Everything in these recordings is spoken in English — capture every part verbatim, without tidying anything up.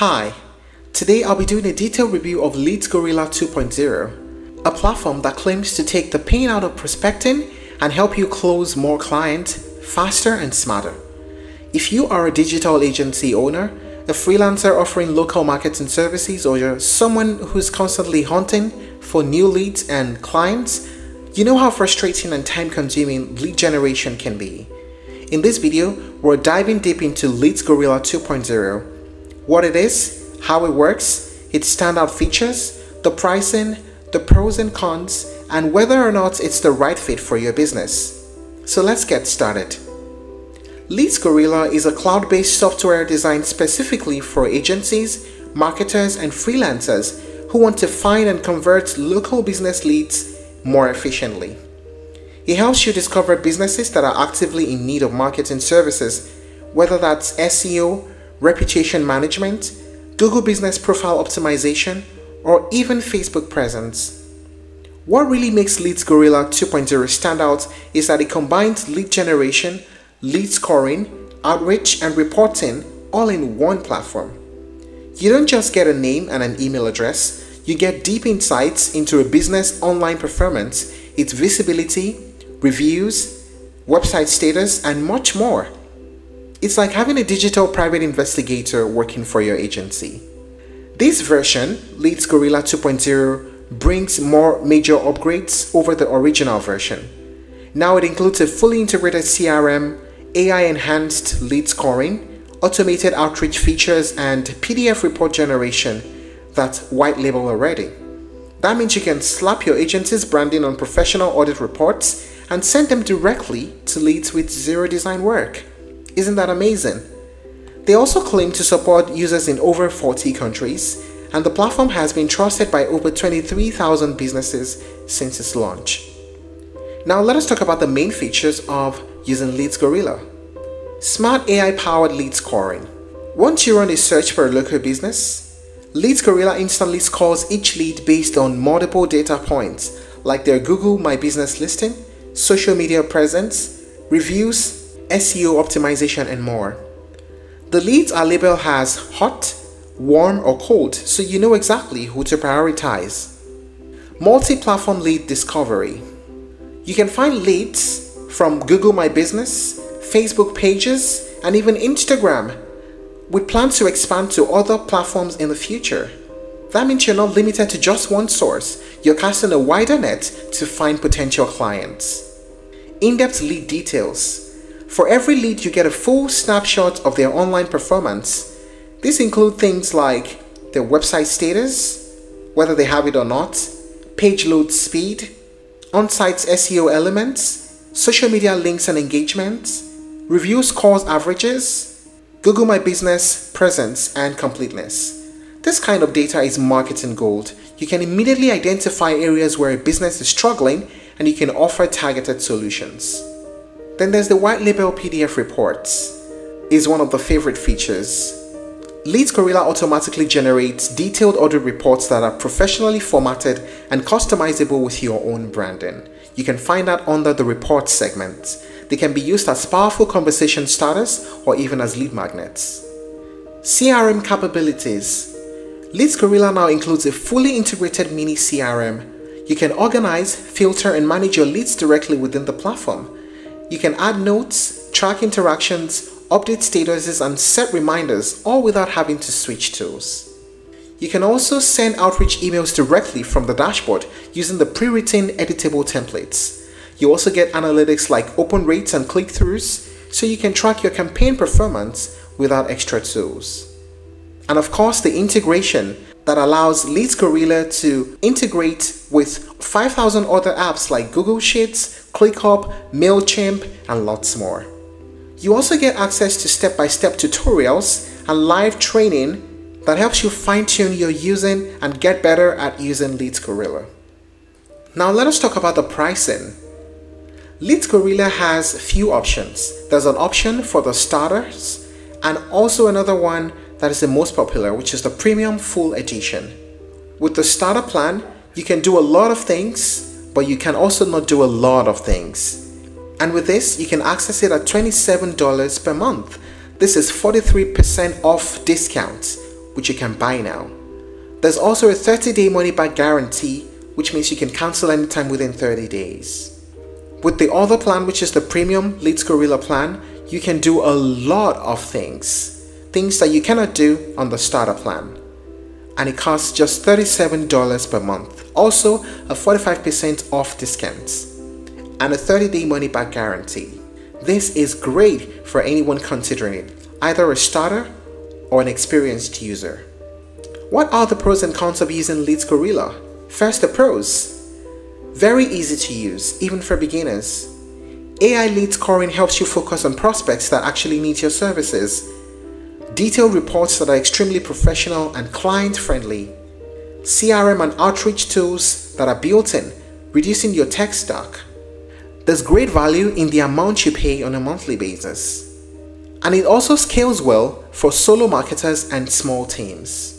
Hi, today I'll be doing a detailed review of LeadsGorilla two point oh, a platform that claims to take the pain out of prospecting and help you close more clients faster and smarter. If you are a digital agency owner, a freelancer offering local marketing services, or you're someone who's constantly hunting for new leads and clients, you know how frustrating and time-consuming lead generation can be. In this video, we're diving deep into LeadsGorilla two point oh, what it is, how it works, its standout features, the pricing, the pros and cons, and whether or not it's the right fit for your business. So let's get started. LeadsGorilla is a cloud-based software designed specifically for agencies, marketers, and freelancers who want to find and convert local business leads more efficiently. It helps you discover businesses that are actively in need of marketing services, whether that's S E O, reputation management, Google business profile optimization, or even Facebook presence. What really makes LeadsGorilla two point oh stand out is that it combines lead generation, lead scoring, outreach, and reporting all in one platform. You don't just get a name and an email address, you get deep insights into a business online performance, its visibility, reviews, website status, and much more. It's like having a digital private investigator working for your agency. This version, LeadsGorilla two point oh, brings more major upgrades over the original version. Now it includes a fully integrated C R M, A I-enhanced lead scoring, automated outreach features, and P D F report generation that's white label already. That means you can slap your agency's branding on professional audit reports and send them directly to leads with zero design work. Isn't that amazing? They also claim to support users in over forty countries, and the platform has been trusted by over twenty-three thousand businesses since its launch. Now let us talk about the main features of using LeadsGorilla. Smart A I-powered lead scoring. Once you run a search for a local business, LeadsGorilla instantly scores each lead based on multiple data points like their Google My Business listing, social media presence, reviews, S E O optimization, and more. The leads are labeled as hot, warm, or cold, so you know exactly who to prioritize. Multi-platform lead discovery. You can find leads from Google My Business, Facebook pages, and even Instagram, with plans to expand to other platforms in the future. That means you're not limited to just one source. You're casting a wider net to find potential clients. In-depth lead details. For every lead, you get a full snapshot of their online performance. These include things like their website status, whether they have it or not, page load speed, on-site S E O elements, social media links and engagements, review scores averages, Google My Business presence, and completeness. This kind of data is marketing gold. You can immediately identify areas where a business is struggling, and you can offer targeted solutions. Then there's the white label P D F reports. It's one of the favorite features. LeadsGorilla automatically generates detailed audit reports that are professionally formatted and customizable with your own branding. You can find that under the reports segment. They can be used as powerful conversation starters or even as lead magnets. C R M capabilities. LeadsGorilla now includes a fully integrated mini C R M. You can organize, filter, and manage your leads directly within the platform. You can add notes, track interactions, update statuses, and set reminders, all without having to switch tools. You can also send outreach emails directly from the dashboard using the pre-written editable templates. You also get analytics like open rates and click-throughs, so you can track your campaign performance without extra tools. And of course, the integration that allows LeadsGorilla to integrate with five thousand other apps like Google Sheets, ClickUp, MailChimp, and lots more. You also get access to step-by-step tutorials and live training that helps you fine-tune your using and get better at using LeadsGorilla. Now let us talk about the pricing. LeadsGorilla has few options. There's an option for the starters and also another one that is the most popular, which is the Premium Full Edition. With the starter plan, you can do a lot of things, but you can also not do a lot of things. And with this, you can access it at twenty-seven dollars per month. This is forty-three percent off discount which you can buy now. There's also a thirty day money-back guarantee, which means you can cancel anytime within thirty days. With the other plan, which is the premium LeadsGorilla plan, you can do a lot of things, things that you cannot do on the starter plan. And it costs just thirty-seven dollars per month. Also, a forty-five percent off discount and a thirty day money-back guarantee. This is great for anyone considering it, either a starter or an experienced user. What are the pros and cons of using LeadsGorilla? First, the pros. Very easy to use, even for beginners. A I lead scoring helps you focus on prospects that actually need your services. Detailed reports that are extremely professional and client-friendly. C R M and outreach tools that are built-in, reducing your tech stack. There's great value in the amount you pay on a monthly basis. And it also scales well for solo marketers and small teams.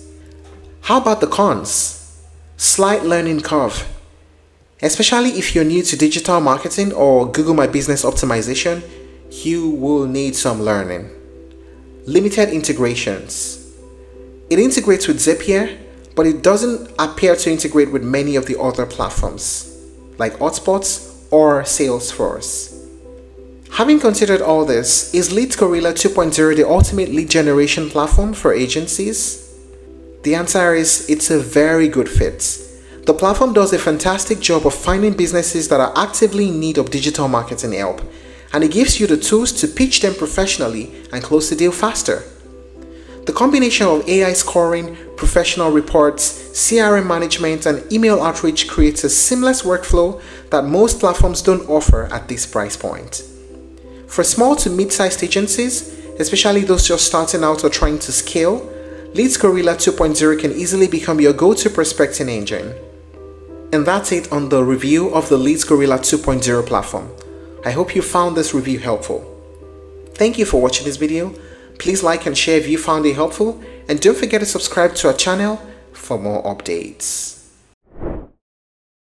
How about the cons? Slight learning curve. Especially if you're new to digital marketing or Google My Business optimization, you will need some learning. Limited integrations. It integrates with Zapier, but it doesn't appear to integrate with many of the other platforms, like HubSpot or Salesforce. Having considered all this, is LeadsGorilla two point oh the ultimate lead generation platform for agencies? The answer is it's a very good fit. The platform does a fantastic job of finding businesses that are actively in need of digital marketing help, and it gives you the tools to pitch them professionally and close the deal faster. The combination of A I scoring, professional reports, C R M management, and email outreach creates a seamless workflow that most platforms don't offer at this price point. For small to mid-sized agencies, especially those just starting out or trying to scale, LeadsGorilla two point oh can easily become your go-to prospecting engine. And that's it on the review of the LeadsGorilla two point oh platform. I hope you found this review helpful. Thank you for watching this video. Please like and share if you found it helpful, and don't forget to subscribe to our channel for more updates.